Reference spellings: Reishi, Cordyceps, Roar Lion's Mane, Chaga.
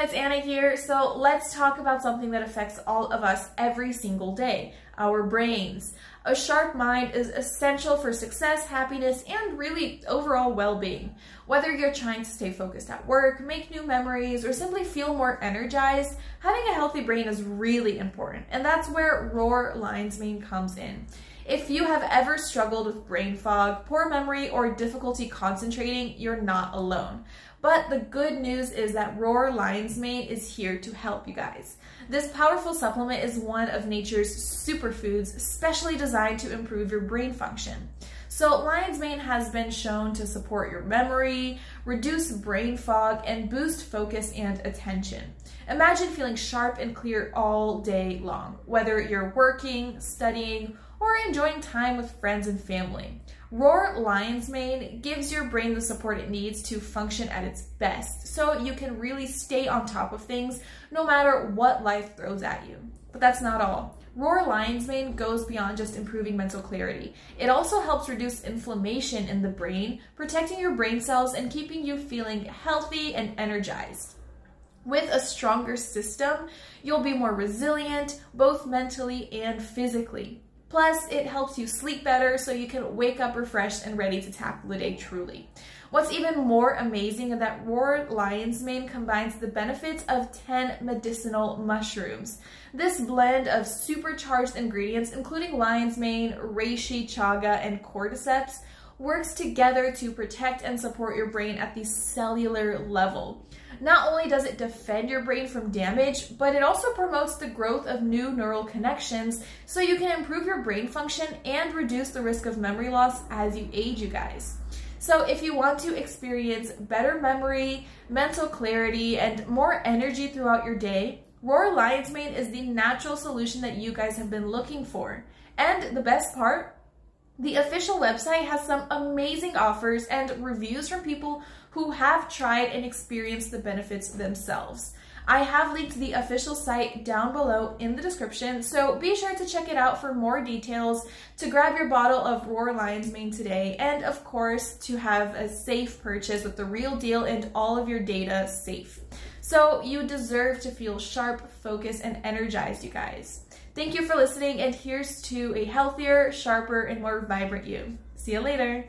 everyone, it's Anna here. So let's talk about something that affects all of us every single day, our brains. A sharp mind is essential for success, happiness, and really overall well-being. Whether you're trying to stay focused at work, make new memories, or simply feel more energized, having a healthy brain is really important. And that's where Roar Lion's Mane comes in. If you have ever struggled with brain fog, poor memory, or difficulty concentrating, you're not alone. But the good news is that Roar Lion's Mane is here to help you guys. This powerful supplement is one of nature's superfoods, specially designed to improve your brain function. So Lion's Mane has been shown to support your memory, reduce brain fog, and boost focus and attention. Imagine feeling sharp and clear all day long, whether you're working, studying, or enjoying time with friends and family. Roar Lion's Mane gives your brain the support it needs to function at its best, so you can really stay on top of things no matter what life throws at you. But that's not all. Roar Lion's Mane goes beyond just improving mental clarity. It also helps reduce inflammation in the brain, protecting your brain cells and keeping you feeling healthy and energized. With a stronger system, you'll be more resilient, both mentally and physically. Plus, it helps you sleep better so you can wake up refreshed and ready to tackle the day truly. What's even more amazing is that Roar Lion's Mane combines the benefits of 10 medicinal mushrooms. This blend of supercharged ingredients, including lion's mane, reishi, chaga, and cordyceps, works together to protect and support your brain at the cellular level. Not only does it defend your brain from damage, but it also promotes the growth of new neural connections so you can improve your brain function and reduce the risk of memory loss as you age, you guys. So if you want to experience better memory, mental clarity, and more energy throughout your day, Roar Lion's Mane is the natural solution that you guys have been looking for. And the best part? The official website has some amazing offers and reviews from people who have tried and experienced the benefits themselves. I have linked the official site down below in the description, so be sure to check it out for more details, to grab your bottle of Roar Lion's Mane today, and of course, to have a safe purchase with the real deal and all of your data safe. So you deserve to feel sharp, focused, and energized, you guys. Thank you for listening, and here's to a healthier, sharper, and more vibrant you. See you later.